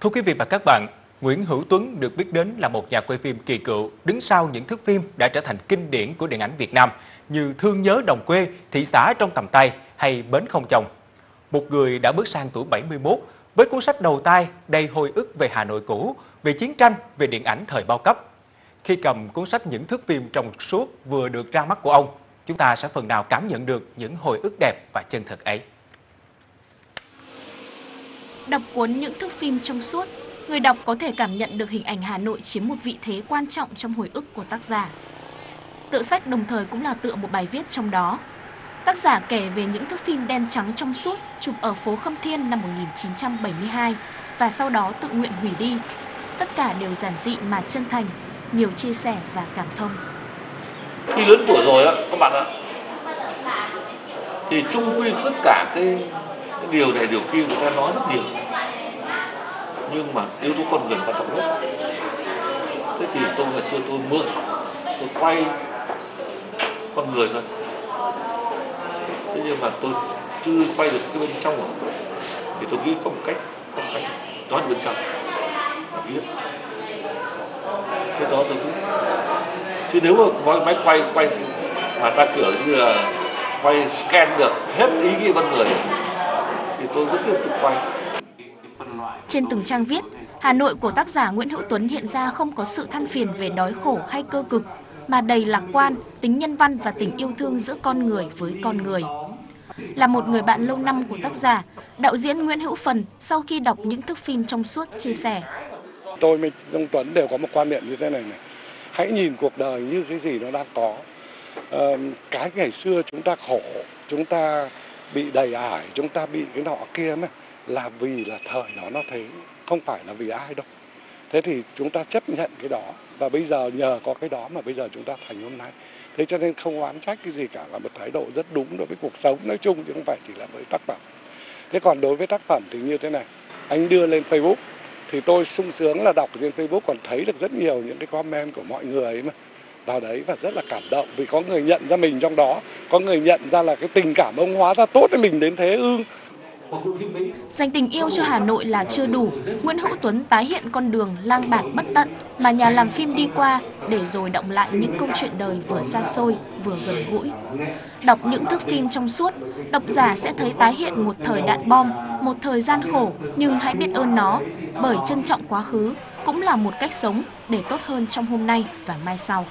Thưa quý vị và các bạn, Nguyễn Hữu Tuấn được biết đến là một nhà quay phim kỳ cựu, đứng sau những thước phim đã trở thành kinh điển của điện ảnh Việt Nam như Thương Nhớ Đồng Quê, Thị Xã Trong Tầm Tay hay Bến Không Chồng. Một người đã bước sang tuổi 71 với cuốn sách đầu tay đầy hồi ức về Hà Nội cũ, về chiến tranh, về điện ảnh thời bao cấp. Khi cầm cuốn sách Những thước phim trong suốt vừa được ra mắt của ông, chúng ta sẽ phần nào cảm nhận được những hồi ức đẹp và chân thực ấy. Đọc cuốn Những thước phim trong suốt, người đọc có thể cảm nhận được hình ảnh Hà Nội chiếm một vị thế quan trọng trong hồi ức của tác giả. Tựa sách đồng thời cũng là tựa một bài viết trong đó. Tác giả kể về những thước phim đen trắng trong suốt chụp ở phố Khâm Thiên năm 1972 và sau đó tự nguyện hủy đi. Tất cả đều giản dị mà chân thành, nhiều chia sẻ và cảm thông. Khi lớn tuổi rồi đó, các bạn ạ, thì chung quy tất cả cái điều này điều kia người ta nói rất nhiều, nhưng mà yếu tố con người quan trọng nhất. Thế thì tôi ngày xưa tôi mượn, tôi quay con người thôi. Thế nhưng mà tôi chưa quay được cái bên trong của nó. Thì tôi nghĩ không cách nói bên trong là viết. Thế đó tôi cũng chứ nếu mà máy quay mà ta kiểu như là quay scan được hết ý nghĩa con người thì tôi vẫn tiếp tục quay. Trên từng trang viết, Hà Nội của tác giả Nguyễn Hữu Tuấn hiện ra không có sự than phiền về đói khổ hay cơ cực, mà đầy lạc quan, tính nhân văn và tình yêu thương giữa con người với con người. Là một người bạn lâu năm của tác giả, đạo diễn Nguyễn Hữu Phần sau khi đọc những thước phim trong suốt chia sẻ. Tôi với ông Tuấn đều có một quan niệm như thế này. Hãy nhìn cuộc đời như cái gì nó đang có. Cái ngày xưa chúng ta khổ, chúng ta bị đầy ải, chúng ta bị cái nọ kia mà là vì là thời đó nó thế, không phải là vì ai đâu. Thế thì chúng ta chấp nhận cái đó và bây giờ nhờ có cái đó mà bây giờ chúng ta thành hôm nay. Thế cho nên không oán trách cái gì cả, là một thái độ rất đúng đối với cuộc sống nói chung chứ không phải chỉ là với tác phẩm. Thế còn đối với tác phẩm thì như thế này, anh đưa lên Facebook thì tôi sung sướng là đọc trên Facebook còn thấy được rất nhiều những cái comment của mọi người ấy mà vào đấy và rất là cảm động vì có người nhận ra mình trong đó, có người nhận ra là cái tình cảm ông hóa ra tốt với mình đến thế ư. Dành tình yêu cho Hà Nội là chưa đủ, Nguyễn Hữu Tuấn tái hiện con đường lang bạt bất tận mà nhà làm phim đi qua để rồi đọng lại những câu chuyện đời vừa xa xôi vừa gần gũi. Đọc những thước phim trong suốt, độc giả sẽ thấy tái hiện một thời đạn bom, một thời gian khổ nhưng hãy biết ơn nó, bởi trân trọng quá khứ cũng là một cách sống để tốt hơn trong hôm nay và mai sau.